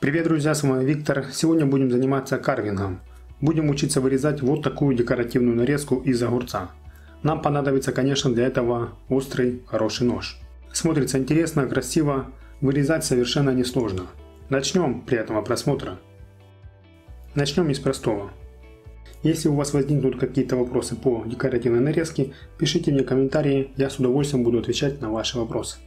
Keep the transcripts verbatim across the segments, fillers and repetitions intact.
Привет, друзья, с вами Виктор. Сегодня будем заниматься карвингом. Будем учиться вырезать вот такую декоративную нарезку из огурца. Нам понадобится, конечно, для этого острый, хороший нож. Смотрится интересно, красиво, вырезать совершенно несложно. Начнем. Приятного просмотра. Начнем из простого. Если у вас возникнут какие-то вопросы по декоративной нарезке, пишите мне комментарии, я с удовольствием буду отвечать на ваши вопросы.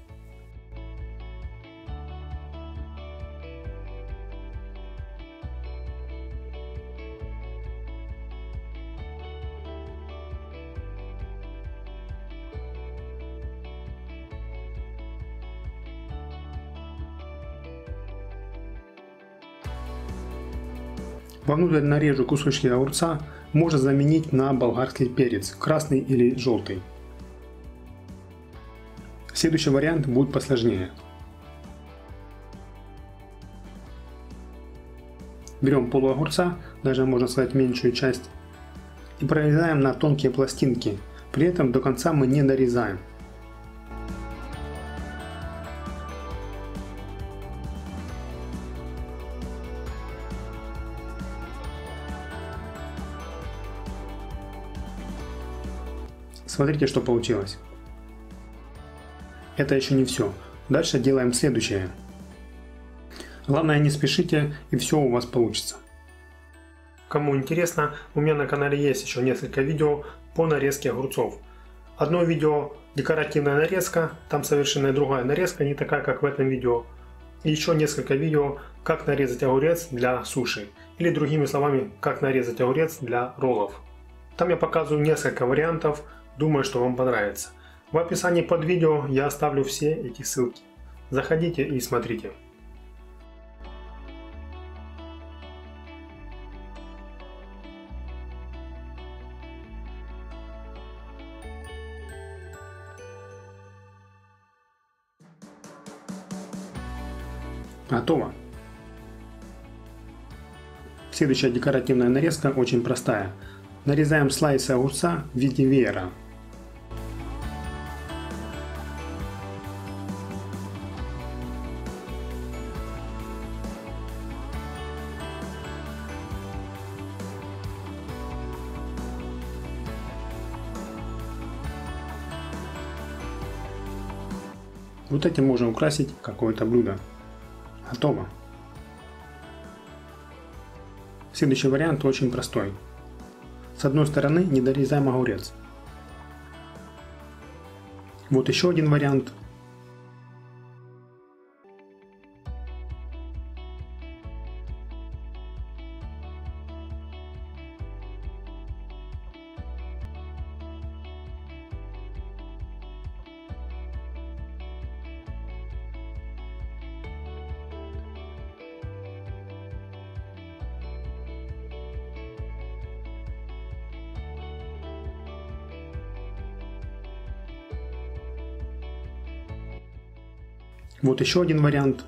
Вовнутрь нарежу кусочки огурца, можно заменить на болгарский перец, красный или желтый. Следующий вариант будет посложнее. Берем полуогурца, даже можно сказать меньшую часть, и прорезаем на тонкие пластинки, при этом до конца мы не дорезаем. Смотрите, что получилось. Это еще не все. Дальше делаем следующее. Главное, не спешите, и все у вас получится. Кому интересно, у меня на канале есть еще несколько видео по нарезке огурцов. Одно видео — декоративная нарезка, там совершенно другая нарезка, не такая, как в этом видео. И еще несколько видео, как нарезать огурец для суши. Или другими словами, как нарезать огурец для роллов. Там я показываю несколько вариантов. Думаю, что вам понравится. В описании под видео я оставлю все эти ссылки. Заходите и смотрите. Готово. Следующая декоративная нарезка очень простая. Нарезаем слайсы огурца в виде веера. Вот этим можно украсить какое-то блюдо. Готово. Следующий вариант очень простой. С одной стороны не дорезаем огурец. Вот еще один вариант. Вот еще один вариант.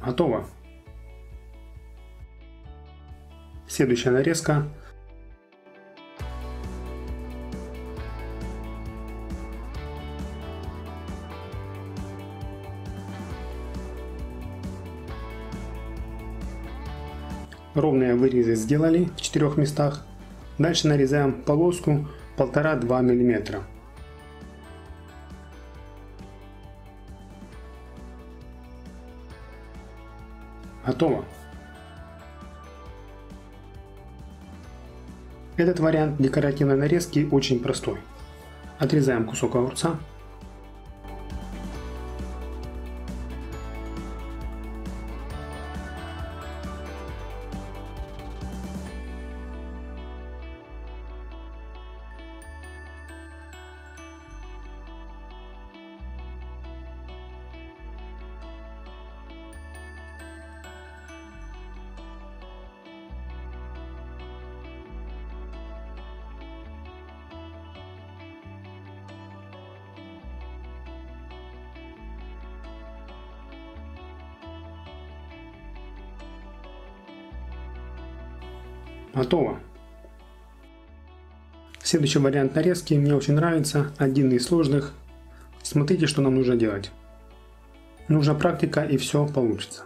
Готово. Следующая нарезка. Ровные вырезы сделали в четырех местах. Дальше нарезаем полоску полтора-два миллиметра. Готово. Этот вариант декоративной нарезки очень простой. Отрезаем кусок огурца. Готово. Следующий вариант нарезки мне очень нравится, один из сложных. Смотрите, что нам нужно делать. Нужна практика, и все получится.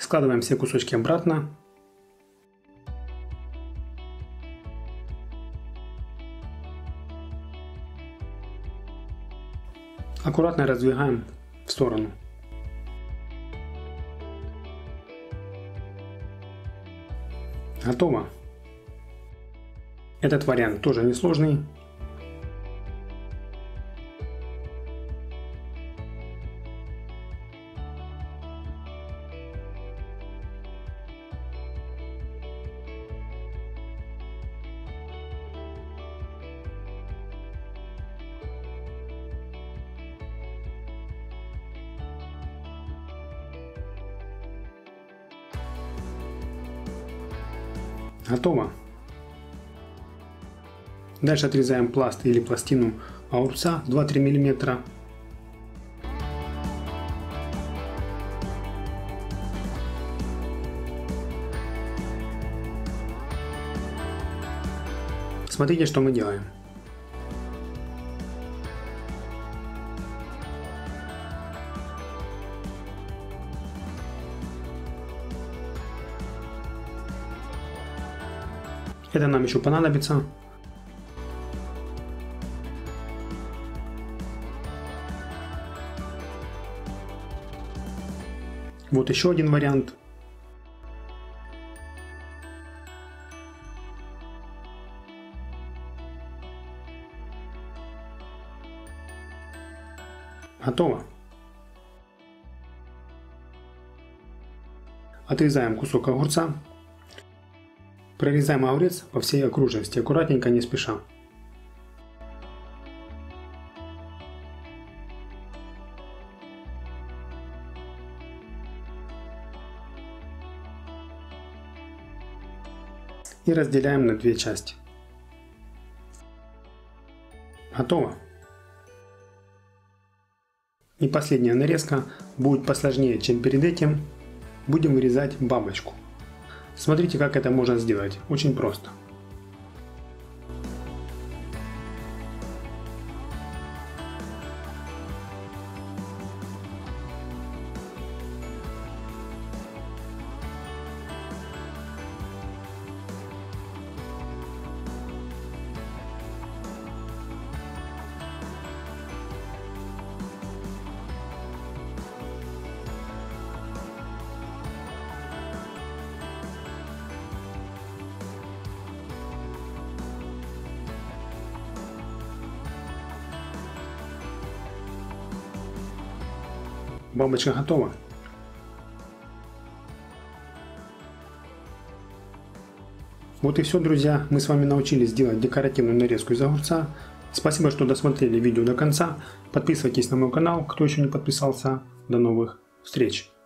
Складываем все кусочки обратно. Аккуратно раздвигаем в сторону. Готово. Этот вариант тоже несложный. Готово. Дальше отрезаем пласт или пластину огурца два-три миллиметра. Смотрите, что мы делаем. Это нам еще понадобится. Вот еще один вариант. Готово. Отрезаем кусок огурца. Прорезаем огурец по всей окружности, аккуратненько, не спеша. И разделяем на две части. Готово. И последняя нарезка будет посложнее, чем перед этим. Будем вырезать бабочку. Смотрите, как это можно сделать. Очень просто. Бабочка готова. Вот и все, друзья. Мы с вами научились делать декоративную нарезку из огурца. Спасибо, что досмотрели видео до конца. Подписывайтесь на мой канал, кто еще не подписался. До новых встреч!